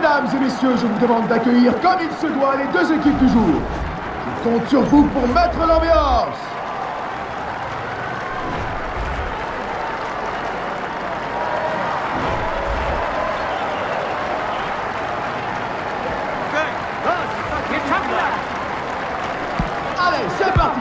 Mesdames et messieurs, je vous demande d'accueillir comme il se doit les deux équipes du jour. Je compte sur vous pour mettre l'ambiance. Allez, c'est parti.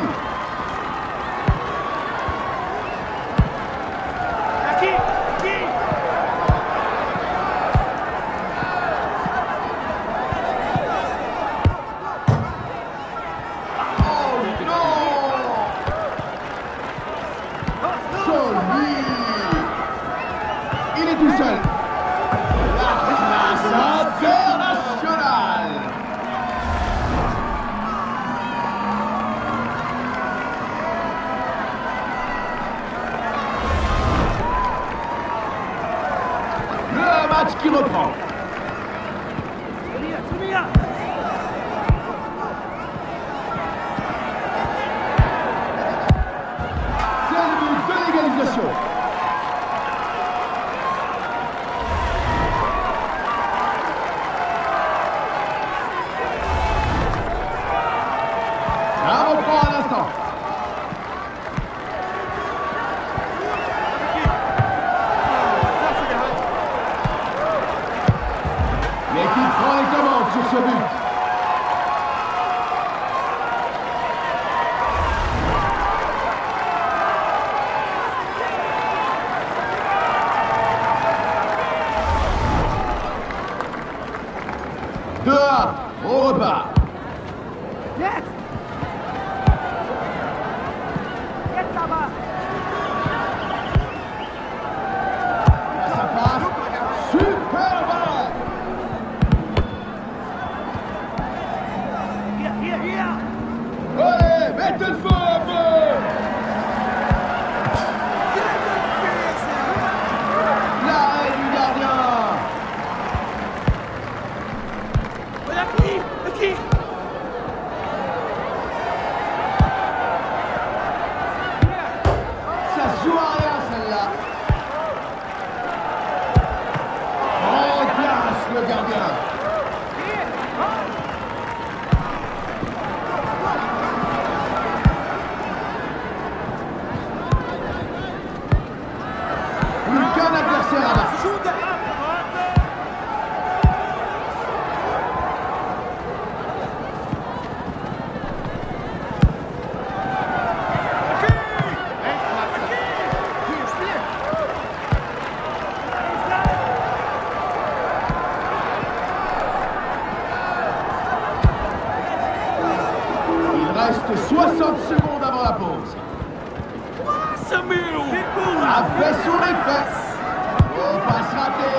Qui reprend. C'est le but de l'égalisation. Ça reprend à l'instant. On repart. Yes. Ça passe. Super balle. Allez, mettez le feu un peu. L'arrêt du gardien. Reste 60 secondes avant la pause. Samuel a fait sur les fesses. On passe raté.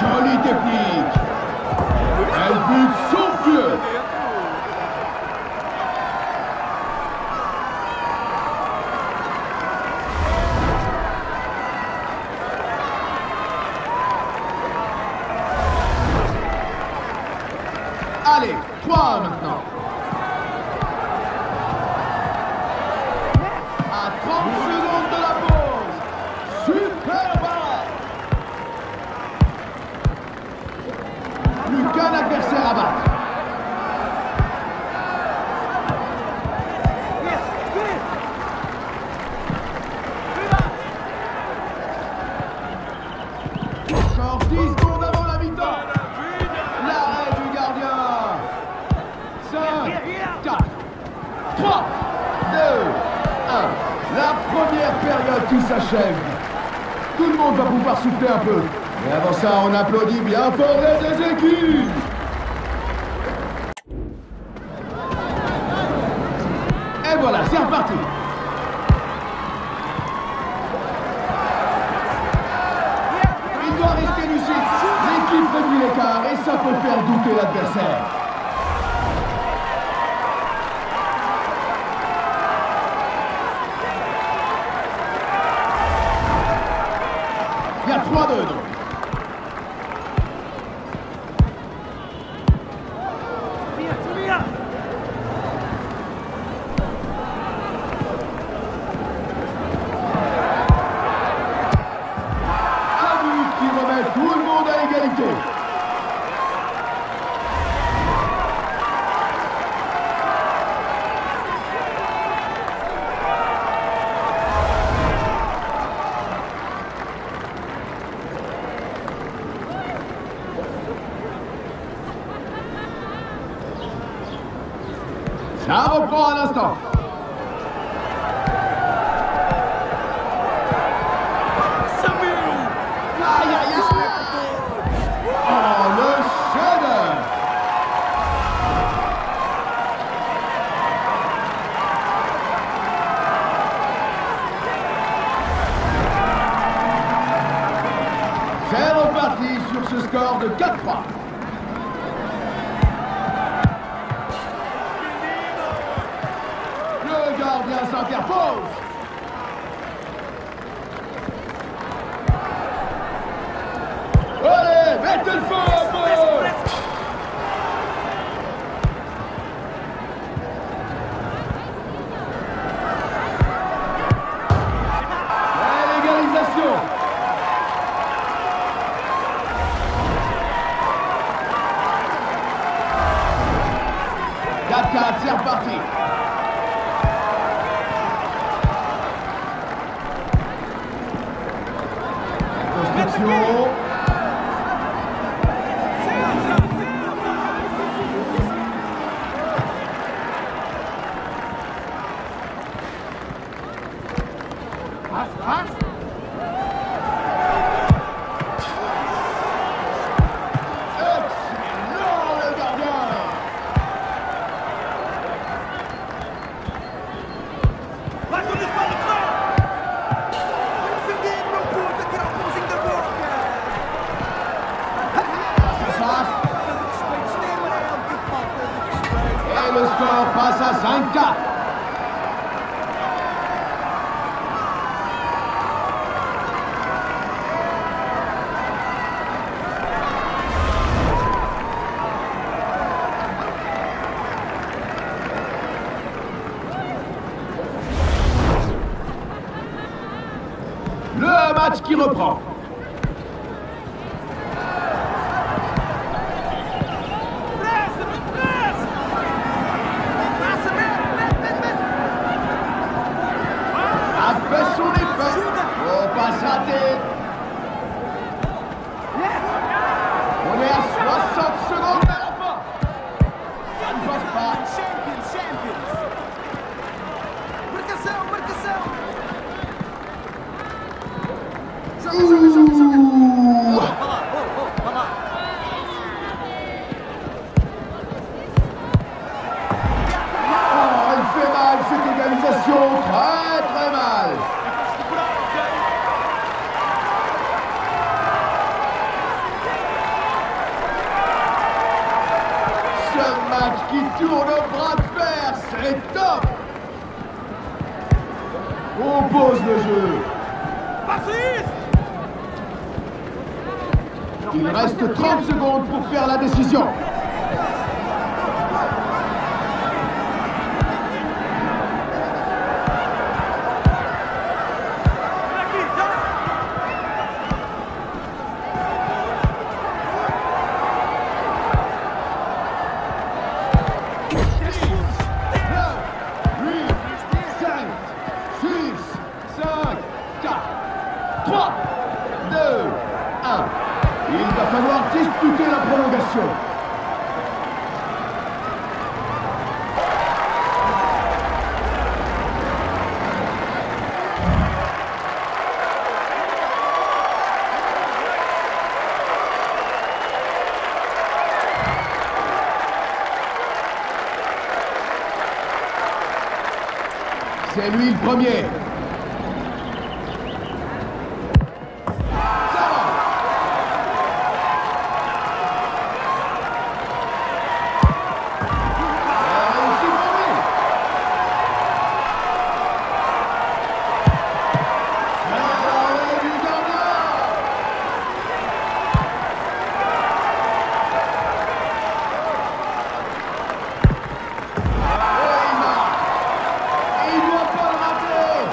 Jolie technique. Elle bute son pieu. Allez, 3 maintenant. À 30 secondes de la pause. Super balle. Plus qu'un adversaire à battre. Encore 10 secondes avant la mi-temps. 3, 2, 1. La première période qui s'achève. Tout le monde va pouvoir souffler un peu. Mais avant ça, on applaudit bien fort les deux équipes. Et voilà, c'est reparti. Il doit rester lucide. L'équipe réduit l'écart et ça peut faire douter l'adversaire. Il y a 3-2. Ça reprend à l'instant. C'est reparti sur ce score de 4-3. Le gardien s'interpose. Allez, mettez le feu un peu. L'égalisation. C'est reparti. Construction. Le score passe à 5-4. Le match qui reprend. Très mal. Ce match qui tourne au bras de fer, c'est top. On pose le jeu. Il reste 30 secondes pour faire la décision. Disputer la prolongation. C'est lui le premier. Il ne doit pas le rater.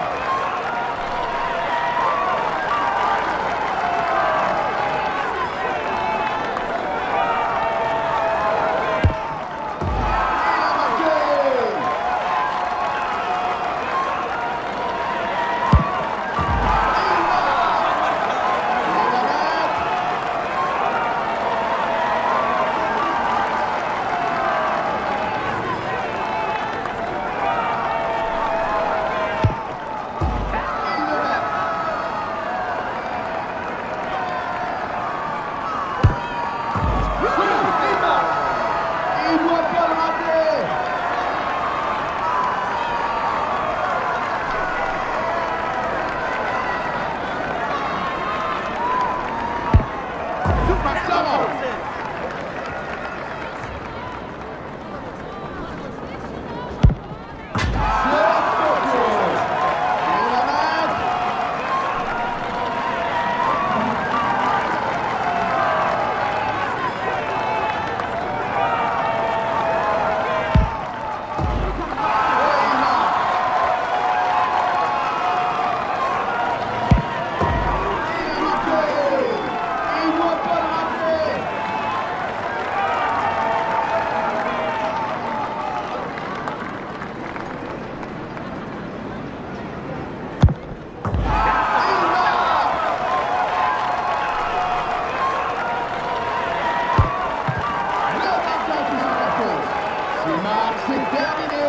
c'est terminé.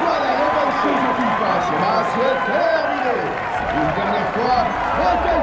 Voilà, il n'y a pas de chose à tout le passe. C'est terminé. Une dernière fois.